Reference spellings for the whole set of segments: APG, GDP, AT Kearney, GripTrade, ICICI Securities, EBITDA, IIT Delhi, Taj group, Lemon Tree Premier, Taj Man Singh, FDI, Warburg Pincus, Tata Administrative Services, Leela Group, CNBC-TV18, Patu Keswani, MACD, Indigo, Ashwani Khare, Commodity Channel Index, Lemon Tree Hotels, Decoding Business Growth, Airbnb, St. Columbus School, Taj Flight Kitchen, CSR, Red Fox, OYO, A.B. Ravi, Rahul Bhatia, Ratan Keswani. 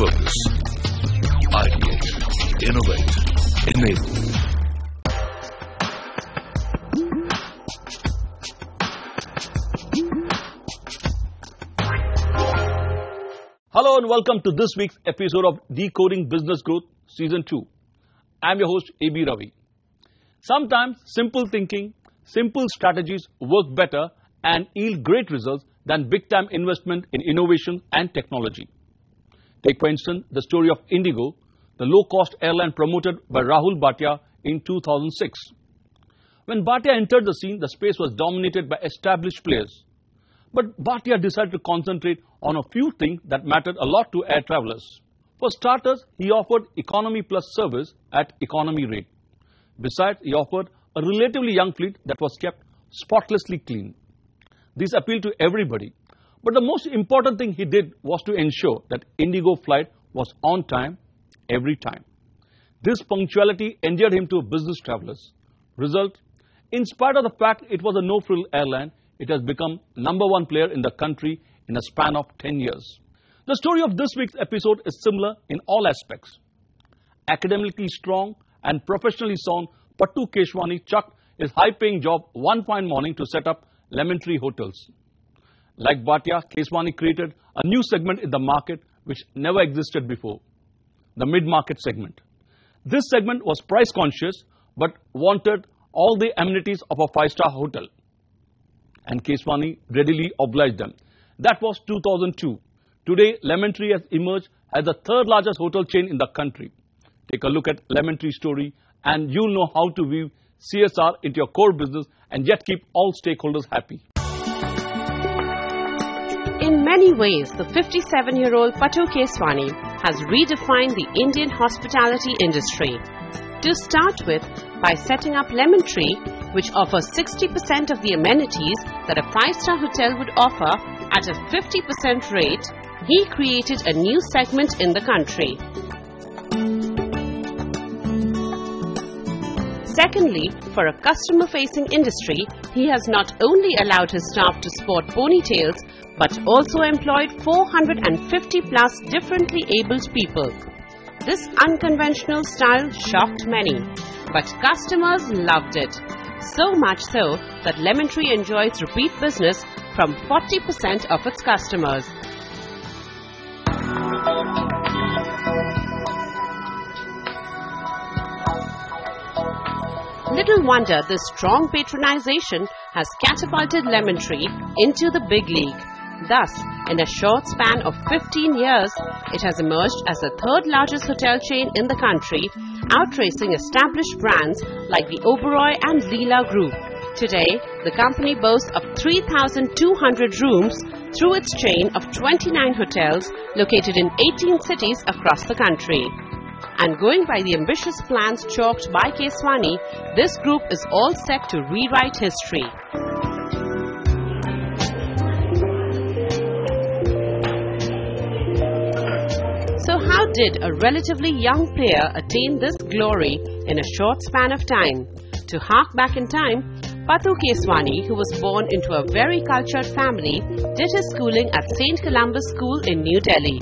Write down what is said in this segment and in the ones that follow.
Focus. Ideate. Innovate. Enable. Hello and welcome to this week's episode of Decoding Business Growth Season 2. I'm your host A.B. Ravi. Sometimes simple thinking, simple strategies work better and yield great results than big-time investment in innovation and technology. Take, for instance, the story of Indigo, the low-cost airline promoted by Rahul Bhatia in 2006. When Bhatia entered the scene, the space was dominated by established players. But Bhatia decided to concentrate on a few things that mattered a lot to air travelers. For starters, he offered economy plus service at economy rate. Besides, he offered a relatively young fleet that was kept spotlessly clean. This appealed to everybody. But the most important thing he did was to ensure that Indigo flight was on time, every time. This punctuality endeared him to business travelers. Result, in spite of the fact it was a no-frill airline, it has become number one player in the country in a span of 10 years. The story of this week's episode is similar in all aspects. Academically strong and professionally sound, Patu Keswani chucked his high-paying job one fine morning to set up Lemon Tree Hotels. Like Bhatia, Keswani created a new segment in the market which never existed before, the mid-market segment. This segment was price-conscious but wanted all the amenities of a five-star hotel. And Keswani readily obliged them. That was 2002. Today, Lemon Tree has emerged as the third largest hotel chain in the country. Take a look at Lemon Tree story and you'll know how to weave CSR into your core business and yet keep all stakeholders happy. In many ways, the 57-year-old Patu Keswani has redefined the Indian hospitality industry. To start with, by setting up Lemon Tree, which offers 60% of the amenities that a five-star hotel would offer at a 50% rate, he created a new segment in the country. Secondly, for a customer-facing industry, he has not only allowed his staff to sport ponytails, but also employed 450-plus differently abled people. This unconventional style shocked many, but customers loved it. So much so that Lemon Tree enjoys repeat business from 40% of its customers. Little wonder this strong patronization has catapulted Lemon Tree into the big league. Thus, in a short span of 15 years, it has emerged as the third largest hotel chain in the country, outracing established brands like the Oberoi and Leela Group. Today, the company boasts of 3,200 rooms through its chain of 29 hotels located in 18 cities across the country. And going by the ambitious plans chalked by Keswani, this group is all set to rewrite history. So how did a relatively young player attain this glory in a short span of time? To hark back in time, Patu Keswani, who was born into a very cultured family, did his schooling at St. Columbus School in New Delhi.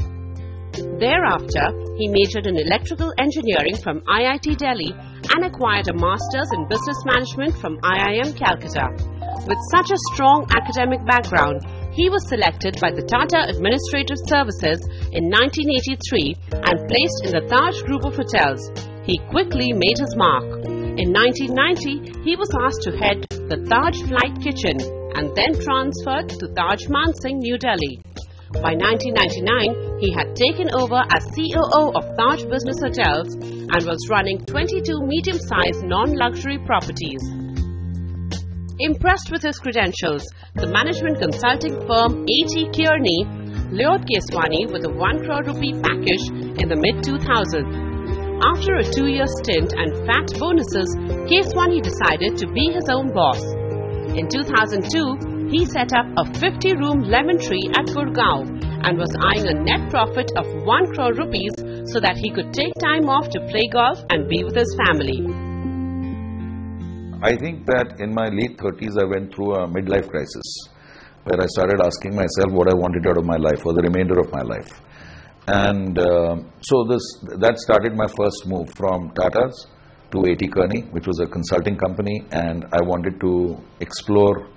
Thereafter, he majored in electrical engineering from IIT Delhi and acquired a master's in business management from IIM Calcutta. With such a strong academic background, he was selected by the Tata Administrative Services in 1983 and placed in the Taj group of hotels. He quickly made his mark. In 1990, he was asked to head the Taj Flight Kitchen and then transferred to Taj Man Singh, New Delhi. By 1999, he had taken over as COO of Taj Business Hotels and was running 22 medium-sized non-luxury properties. Impressed with his credentials, the management consulting firm AT Kearney lured Keswani with a 1 crore rupee package in the mid-2000s. After a 2-year stint and fat bonuses, Keswani decided to be his own boss. In 2002, he set up a 50-room Lemon Tree at Gurgaon and was eyeing a net profit of 1 crore rupees so that he could take time off to play golf and be with his family. I think that in my late 30s, I went through a midlife crisis where I started asking myself what I wanted out of my life for the remainder of my life. And so that started my first move from Tata's to AT Kearney, which was a consulting company, and I wanted to explore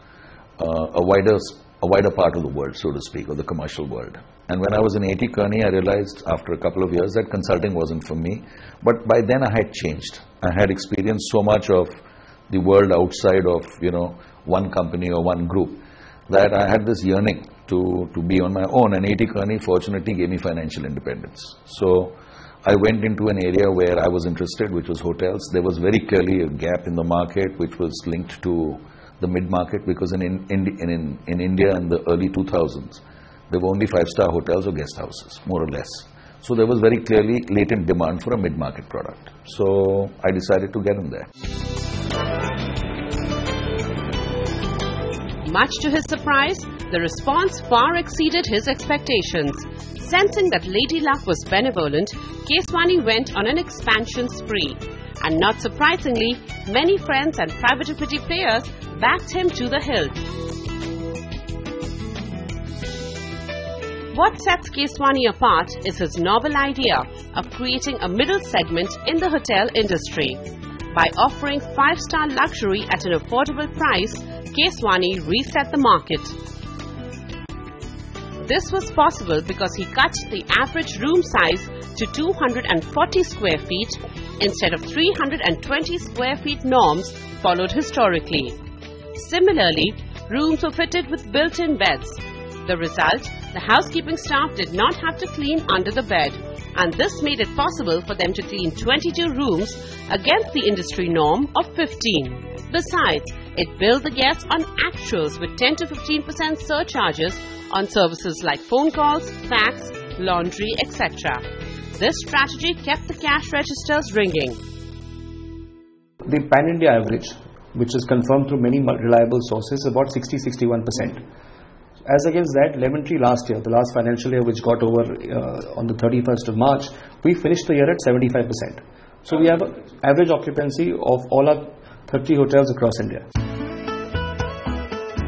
a wider part of the world, so to speak, of the commercial world. And when I was in AT Kearney, I realized after a couple of years that consulting wasn't for me. But by then I had changed. I had experienced so much of the world outside of, you know, one company or one group, that I had this yearning to be on my own. And AT Kearney fortunately gave me financial independence. So I went into an area where I was interested, which was hotels. There was very clearly a gap in the market which was linked to the mid-market, because in India in the early 2000s, there were only five-star hotels or guest houses, more or less. So there was very clearly latent demand for a mid-market product. So I decided to get in there. Much to his surprise, the response far exceeded his expectations. Sensing that Lady Luck was benevolent, Keswani went on an expansion spree. And not surprisingly, many friends and private equity players backed him to the hilt. What sets Keswani apart is his novel idea of creating a middle segment in the hotel industry. By offering five-star luxury at an affordable price, Keswani reset the market. This was possible because he cut the average room size to 240 square feet instead of 320 square feet norms followed historically. Similarly, rooms were fitted with built-in beds. The result, the housekeeping staff did not have to clean under the bed, and this made it possible for them to clean 22 rooms against the industry norm of 15. Besides, it billed the guests on actuals with 10 to 15% surcharges on services like phone calls, fax, laundry, etc. This strategy kept the cash registers ringing. The pan-India average, which is confirmed through many reliable sources, is about 60-61%. As against that, Lemon Tree last year, the last financial year which got over on the 31st of March, we finished the year at 75%. So we have an average occupancy of all our 30 hotels across India.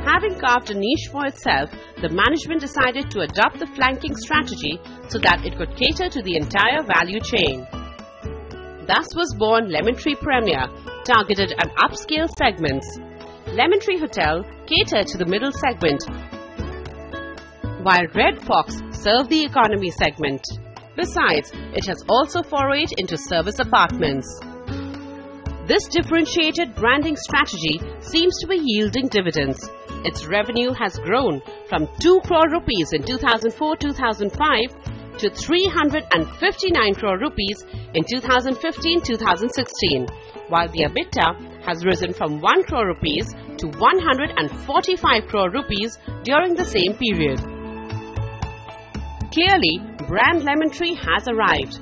Having carved a niche for itself, the management decided to adopt the flanking strategy so that it could cater to the entire value chain. Thus was born Lemon Tree Premier, targeted at upscale segments. Lemon Tree Hotel catered to the middle segment, while Red Fox served the economy segment. Besides, it has also forayed into service apartments. This differentiated branding strategy seems to be yielding dividends. Its revenue has grown from 2 crore rupees in 2004-2005 to 359 crore rupees in 2015-2016, while the EBITDA has risen from 1 crore rupees to 145 crore rupees during the same period. Clearly, brand Lemon Tree has arrived.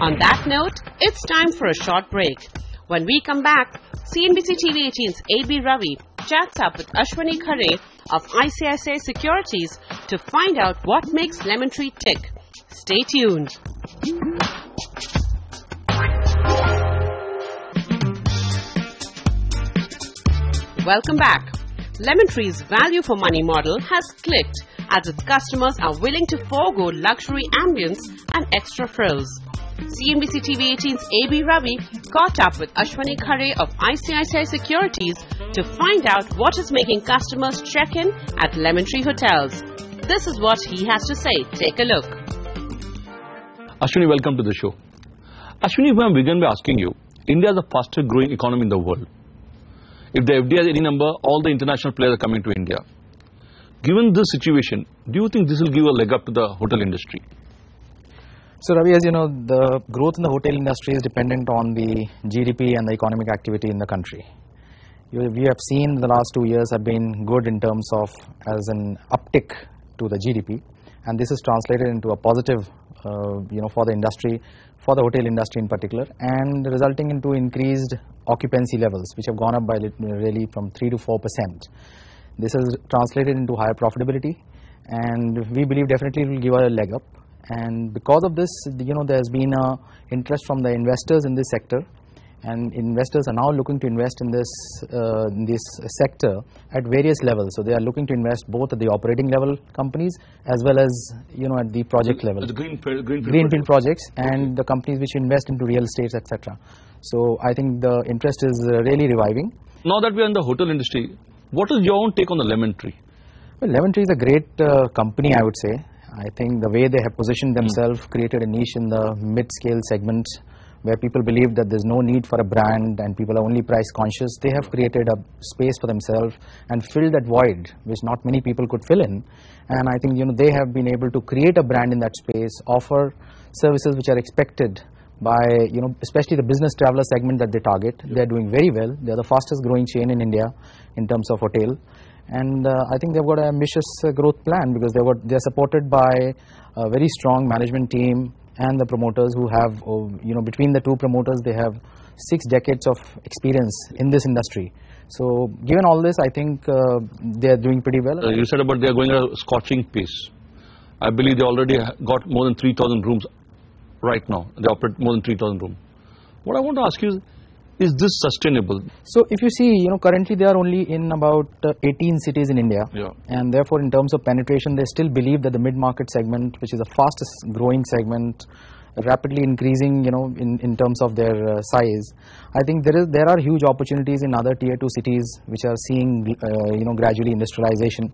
On that note, it's time for a short break. When we come back, CNBC TV 18's A.B. Ravi chats up with Ashwani Khare of ICICI Securities to find out what makes Lemon Tree tick. Stay tuned. Welcome back. Lemon Tree's value for money model has clicked as its customers are willing to forego luxury ambience and extra frills. CNBC TV 18's A.B. Ravi caught up with Ashwani Khare of ICICI Securities to find out what is making customers check in at Lemon Tree Hotels. This is what he has to say. Take a look. Ashwani, welcome to the show. Ashwani, if I begin by asking you, India is the fastest growing economy in the world. If the FDI has any number, all the international players are coming to India. Given this situation, do you think this will give a leg up to the hotel industry? So Ravi, as you know, the growth in the hotel industry is dependent on the GDP and the economic activity in the country. We have seen the last 2 years have been good in terms of as an uptick to the GDP, and this is translated into a positive, for the industry, for the hotel industry in particular, and resulting into increased occupancy levels, which have gone up by really from 3 to 4%. This is translated into higher profitability, and we believe definitely it will give a leg up. And because of this, there's been interest from the investors in this sector, and investors are now looking to invest in this sector at various levels. So they are looking to invest both at the operating level companies as well as, you know, at the project level. The greenfield projects and the companies which invest into real estates, etc. So I think the interest is really reviving. Now that we are in the hotel industry, what is your own take on the Lemon Tree? Well, Lemon Tree is a great company, I would say. I think the way they have positioned themselves, created a niche in the mid-scale segment where people believe that there's no need for a brand and people are only price conscious. They have created a space for themselves and filled that void which not many people could fill in. And I think, you know, they have been able to create a brand in that space, offer services which are expected by, you know, especially the business traveler segment that they target. They are doing very well. They are the fastest growing chain in India in terms of hotel. And I think they've got an ambitious growth plan because they're supported by a very strong management team and the promoters who have, you know, between the two promoters, they have 6 decades of experience in this industry. So given all this, I think they're doing pretty well. You said about they're going at a scorching pace. I believe they already got more than 3,000 rooms right now. They operate more than 3,000 rooms. What I want to ask you is this sustainable? So if you see, you know, currently they are only in about 18 cities in India, and therefore in terms of penetration, they still believe that the mid-market segment, which is the fastest growing segment, rapidly increasing, you know, in terms of their size, I think there are huge opportunities in other tier 2 cities which are seeing, you know, gradually industrialization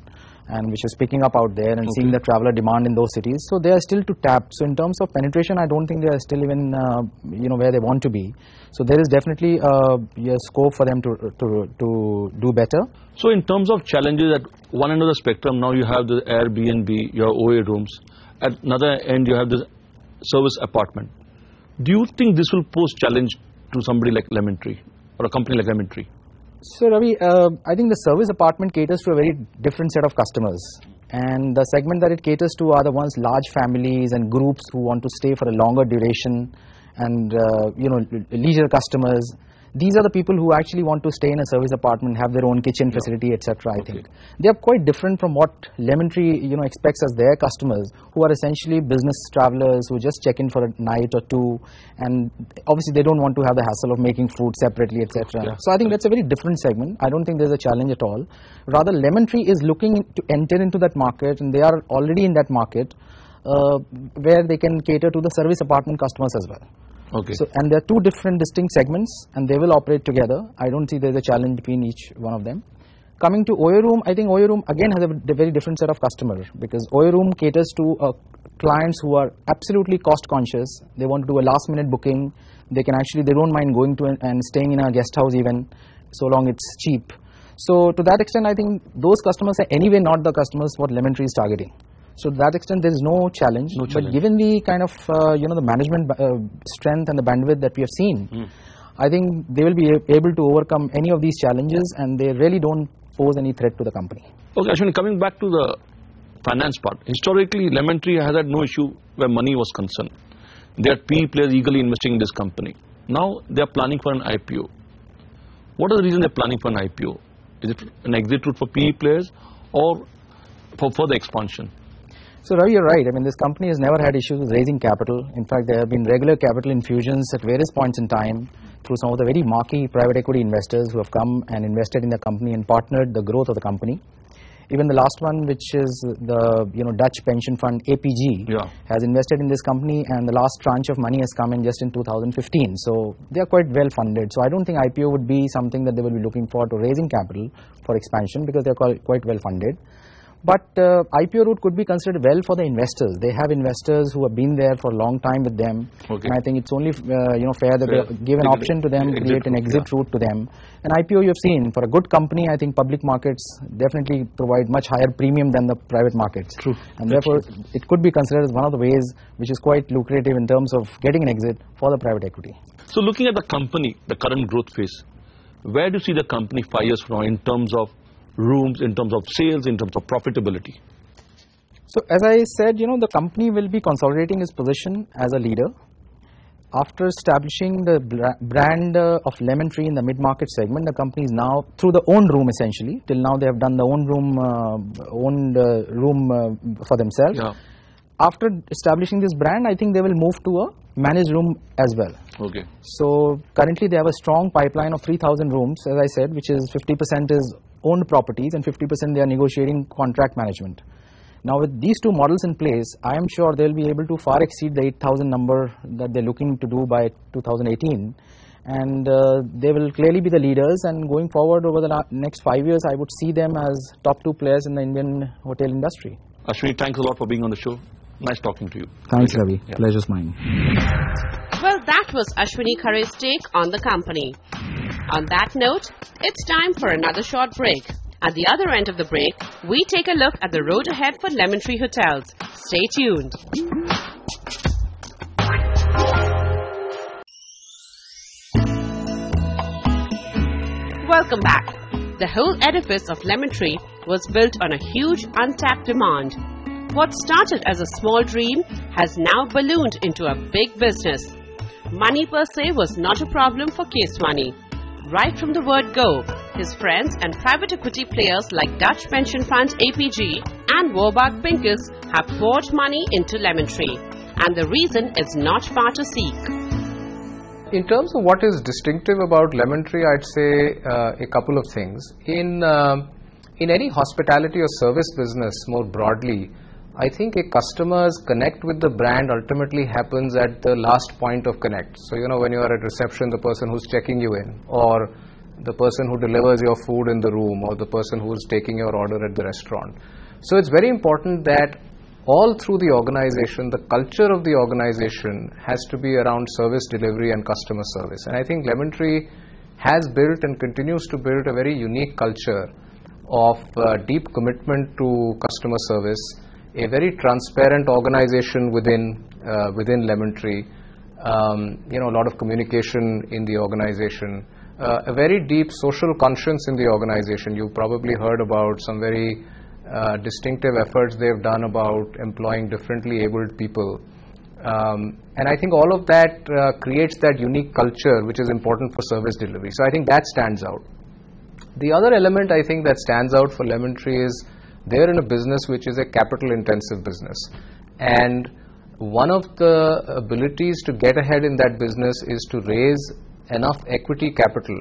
and which is picking up out there and seeing the traveler demand in those cities. So they are still to tap. So in terms of penetration, I don't think they are still even, you know, where they want to be. So there is definitely a scope for them to do better. So in terms of challenges, at one end of the spectrum, now you have the Airbnb, your OYO rooms. At another end, you have this service apartment. Do you think this will pose challenge to somebody like Lemon Tree or a company like Lemon Tree? So Ravi, I think the service apartment caters to a very different set of customers, and the segment that it caters to are the ones, large families and groups who want to stay for a longer duration, and you know, leisure customers. These are the people who actually want to stay in a service apartment, have their own kitchen facility, etc. I think they are quite different from what Lemon Tree, you know, expects as their customers, who are essentially business travelers who just check in for a night or two, and obviously they don't want to have the hassle of making food separately, etc. So I think that's a very different segment. I don't think there's a challenge at all. Rather, Lemon Tree is looking to enter into that market, and they are already in that market where they can cater to the service apartment customers as well. So, and there are two different distinct segments and they will operate together. I don't see there's a challenge between each one of them. Coming to OYO Room, I think OYO Room again has a very different set of customers, because OYO Room caters to clients who are absolutely cost conscious. They want to do a last minute booking. They can actually, they don't mind going to and staying in a guest house even, so long it's cheap. So to that extent, I think those customers are anyway not the customers what Lemon Tree is targeting. So to that extent, there is no challenge. But given the kind of, you know, the management strength and the bandwidth that we have seen, I think they will be able to overcome any of these challenges, and they really don't pose any threat to the company. Okay, Ashwani, coming back to the finance part, historically, Lemon Tree has had no issue where money was concerned. There are PE players eagerly investing in this company. Now they are planning for an IPO. What is the reason they are planning for an IPO? Is it an exit route for PE players or for further expansion? So Ravi, you're right. I mean, this company has never had issues with raising capital. In fact, there have been regular capital infusions at various points in time through some of the very marquee private equity investors who have come and invested in the company and partnered the growth of the company. Even the last one, which is the, you know, Dutch pension fund APG, has invested in this company, and the last tranche of money has come in just in 2015. So they are quite well funded. So I don't think IPO would be something that they will be looking for, to raising capital for expansion, because they're quite well funded. But IPO route could be considered well for the investors. They have investors who have been there for a long time with them, and I think it's only you know, fair that they give an option to them, create an exit route to them. And IPO, you have seen, for a good company, I think public markets definitely provide much higher premium than the private markets. And therefore, it could be considered as one of the ways which is quite lucrative in terms of getting an exit for the private equity. So looking at the company, the current growth phase, where do you see the company 5 years from now in terms of rooms, in terms of sales, in terms of profitability? So as I said, you know, the company will be consolidating its position as a leader. After establishing the brand of Lemon Tree in the mid-market segment, the company is now through the own room essentially. Till now they have done the own room, for themselves. After establishing this brand, I think they will move to a managed room as well. Okay. So currently they have a strong pipeline of 3,000 rooms, as I said, which is 50% is owned properties and 50% they are negotiating contract management. Now with these two models in place, I am sure they'll be able to far exceed the 8,000 number that they're looking to do by 2018. And they will clearly be the leaders, and going forward over the next 5 years, I would see them as top two players in the Indian hotel industry. Ashwani, thanks a lot for being on the show. Nice talking to you. Thanks, Ravi. Yeah. Pleasure's mine. Well, that was Ashwani Khare's take on the company. On that note, it's time for another short break. At the other end of the break, we take a look at the road ahead for Lemon Tree Hotels. Stay tuned. Welcome back. The whole edifice of Lemon Tree was built on a huge untapped demand. What started as a small dream has now ballooned into a big business. Money per se was not a problem for Keswani. Right from the word go, his friends and private equity players like Dutch pension fund APG and Warburg Pincus have poured money into Lemon Tree, and the reason is not far to seek. In terms of what is distinctive about Lemon Tree, I'd say a couple of things. In any hospitality or service business more broadly, I think a customer's connect with the brand ultimately happens at the last point of connect. So, you know, when you are at reception, the person who's checking you in, or the person who delivers your food in the room, or the person who's taking your order at the restaurant. So it's very important that all through the organization, the culture of the organization has to be around service delivery and customer service. And I think Lemon Tree has built and continues to build a very unique culture of deep commitment to customer service, a very transparent organization within Lemon Tree, you know, a lot of communication in the organization, a very deep social conscience in the organization. You've probably heard about some very distinctive efforts they've done about employing differently abled people. And I think all of that creates that unique culture which is important for service delivery. So I think that stands out. The other element I think that stands out for Lemon Tree is they're in a business which is a capital intensive business, and one of the abilities to get ahead in that business is to raise enough equity capital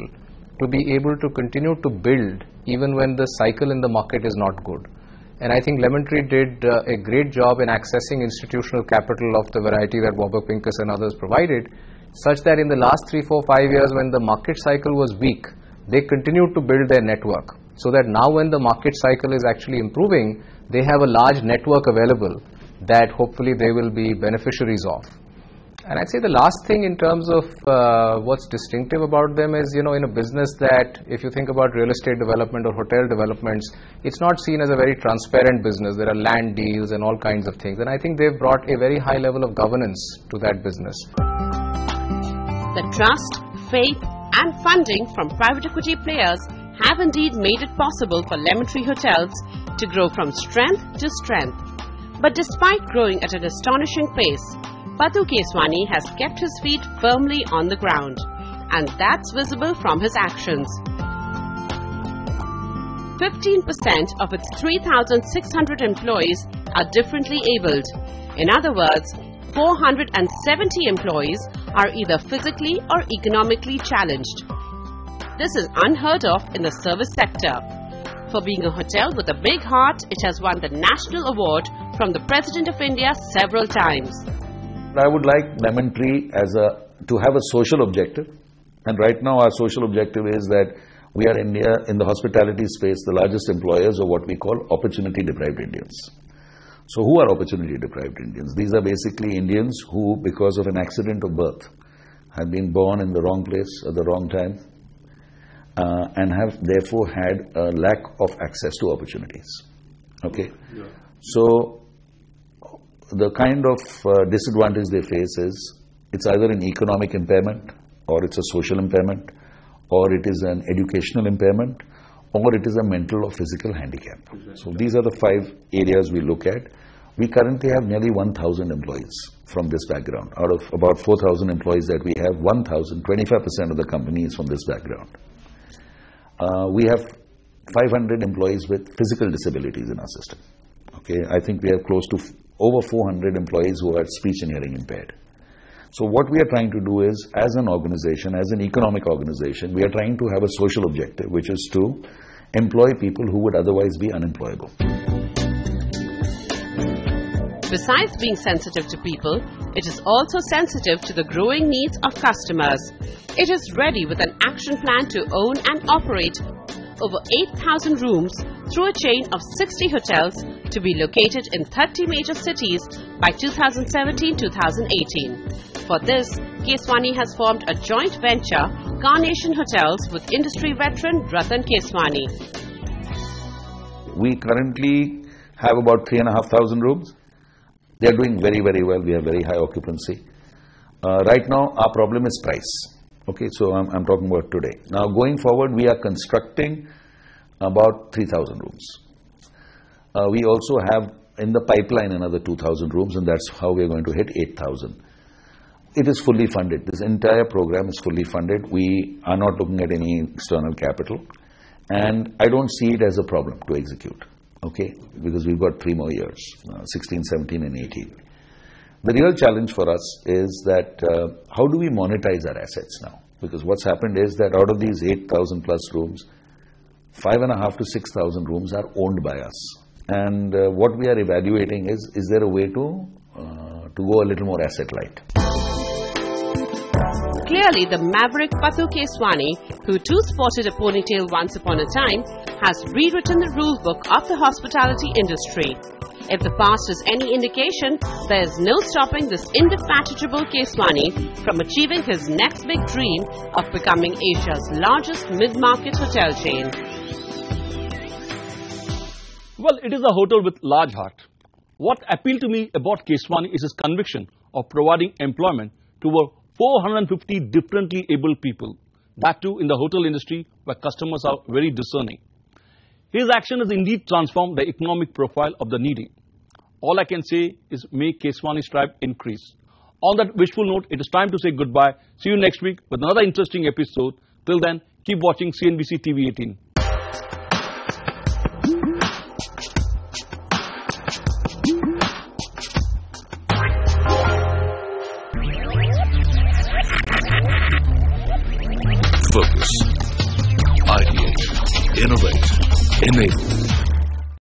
to be able to continue to build even when the cycle in the market is not good. And I think Lemon Tree did a great job in accessing institutional capital of the variety that Warburg Pincus and others provided, such that in the last 3, 4, 5 years when the market cycle was weak, they continued to build their network, so that now when the market cycle is actually improving, they have a large network available that hopefully they will be beneficiaries of. And I'd say the last thing in terms of what's distinctive about them is, you know, in a business that, if you think about real estate development or hotel developments, it's not seen as a very transparent business. There are land deals and all kinds of things. And I think they've brought a very high level of governance to that business. The trust, faith and funding from private equity players have indeed made it possible for Lemon Tree Hotels to grow from strength to strength. But despite growing at an astonishing pace, Patu Keswani has kept his feet firmly on the ground, and that's visible from his actions. 15% of its 3,600 employees are differently abled. In other words, 470 employees are either physically or economically challenged. This is unheard of in the service sector. For being a hotel with a big heart, it has won the National Award from the President of India several times. I would like Lemon Tree to have a social objective. And right now our social objective is that we are in the hospitality space, the largest employers of what we call opportunity-deprived Indians. So who are opportunity-deprived Indians? These are basically Indians who, because of an accident of birth, have been born in the wrong place at the wrong time, and have therefore had a lack of access to opportunities. Okay, yeah. So the kind of disadvantage they face is it's either an economic impairment, or it's a social impairment, or it is an educational impairment, or it is a mental or physical handicap. Exactly. So these are the 5 areas we look at. We currently have nearly 1,000 employees from this background. Out of about 4,000 employees that we have, 1,000, 25% of the company is from this background. We have 500 employees with physical disabilities in our system. Okay, I think we have close to over 400 employees who are speech and hearing impaired. So what we are trying to do is, as an organization, as an economic organization, we are trying to have a social objective, which is to employ people who would otherwise be unemployable. Besides being sensitive to people, it is also sensitive to the growing needs of customers. It is ready with an action plan to own and operate over 8,000 rooms through a chain of 60 hotels to be located in 30 major cities by 2017-2018. For this, Keswani has formed a joint venture, Carnation Hotels, with industry veteran Ratan Keswani. We currently have about 3,500 rooms. They are doing very, very well. We have very high occupancy. Right now, our problem is price. Okay, so I'm talking about today. Now, going forward, we are constructing about 3,000 rooms. We also have in the pipeline another 2,000 rooms, and that's how we are going to hit 8,000. It is fully funded. This entire program is fully funded. We are not looking at any external capital, and I don't see it as a problem to execute, okay, because we've got 3 more years, 16, 17, and 18. The real challenge for us is that how do we monetize our assets now? Because what's happened is that out of these 8,000 plus rooms, 5,500 to 6,000 rooms are owned by us. And what we are evaluating is there a way to go a little more asset-light? Clearly, the maverick Patu Keswani, who too sported a ponytail once upon a time, has rewritten the rule book of the hospitality industry. If the past is any indication, there is no stopping this indefatigable Keswani from achieving his next big dream of becoming Asia's largest mid-market hotel chain. Well, it is a hotel with large heart. What appealed to me about Keswani is his conviction of providing employment to over 450 differently abled people. That too in the hotel industry where customers are very discerning. His action has indeed transformed the economic profile of the needy. All I can say is may Keswani's tribe increase. On that wishful note, it is time to say goodbye. See you next week with another interesting episode. Till then, keep watching CNBC TV 18. Focus. Ideate. Innovate. Enable.